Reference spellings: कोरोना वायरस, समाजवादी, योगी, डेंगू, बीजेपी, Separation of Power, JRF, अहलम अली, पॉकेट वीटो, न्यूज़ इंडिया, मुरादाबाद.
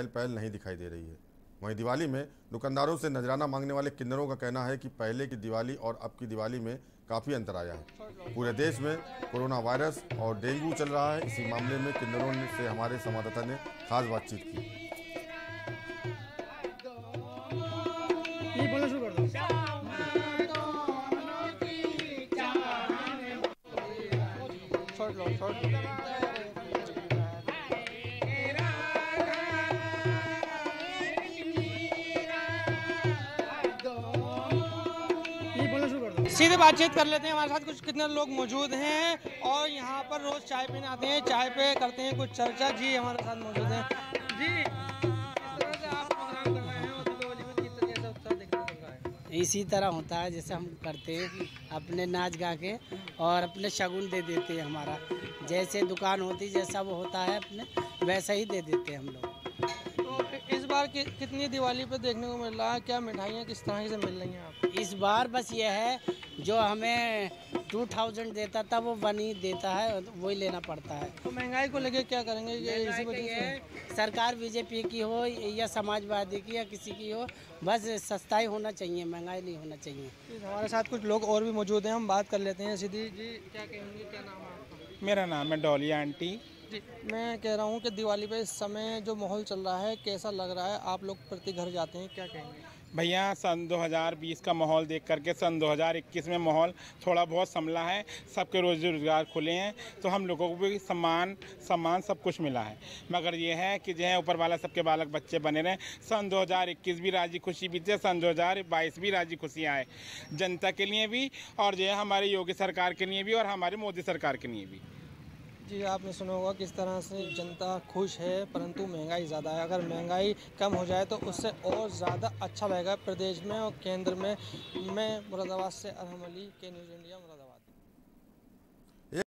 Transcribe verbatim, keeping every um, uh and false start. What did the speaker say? चहल पहल नहीं दिखाई दे रही है। वहीं दिवाली में दुकानदारों से नजराना मांगने वाले किन्नरों का कहना है कि पहले की दिवाली और अब की दिवाली में काफ़ी अंतर आया है। पूरे देश में कोरोना वायरस और डेंगू चल रहा है। इसी मामले में किन्नरों से हमारे संवाददाता ने खास बातचीत की। सीधे बातचीत कर लेते हैं, हमारे साथ कुछ कितने लोग मौजूद हैं और यहाँ पर रोज चाय पीने आते हैं, चाय पे करते हैं कुछ चर्चा। जी हमारे साथ मौजूद हैं जी, इसी तरह होता है जैसे हम करते हैं अपने नाच गा के और अपने शगुन दे देते हैं। हमारा जैसे दुकान होती जैसा वो होता है अपने वैसा ही दे देते हैं हम लोग। तो इस बार कि, कितनी दिवाली पे देखने को मिल रहा है, क्या मिठाइयाँ किस तरह से मिल रही हैं आपको? इस बार बस यह है जो हमें टू थाउजेंड देता था वो वन ही देता है, वही लेना पड़ता है। तो महंगाई को लेके क्या करेंगे? इसी वजह से सरकार बीजेपी की हो या समाजवादी की या किसी की हो, बस सस्ताई होना चाहिए, महंगाई नहीं होना चाहिए। हमारे साथ कुछ लोग और भी मौजूद हैं, हम बात कर लेते हैं। सीधी जी क्या कहेंगे, क्या नाम है आपका? मेरा नाम है डॉलिया आंटी। जी मैं कह रहा हूँ कि दिवाली पे इस समय जो माहौल चल रहा है कैसा लग रहा है, आप लोग प्रति घर जाते हैं, क्या कहेंगे? भैया सन दो हज़ार बीस का माहौल देख करके सन दो हज़ार इक्कीस में माहौल थोड़ा बहुत संभला है, सबके रोजी रोजगार खुले हैं तो हम लोगों को भी सम्मान सम्मान सब कुछ मिला है। मगर यह है कि जो है ऊपर वाला सबके बालक बच्चे बने रहें। सन दो हज़ार इक्कीस भी राजी खुशी बीते, सन दो हज़ार बाईस भी राजी खुशी आए, जनता के लिए भी और जो है हमारे योगी सरकार के लिए भी और हमारे मोदी सरकार के लिए भी। जी आपने सुना होगा किस तरह से जनता खुश है परंतु महंगाई ज़्यादा है। अगर महंगाई कम हो जाए तो उससे और ज़्यादा अच्छा रहेगा प्रदेश में और केंद्र में। मैं मुरादाबाद से अहलम अली के न्यूज़ इंडिया मुरादाबाद।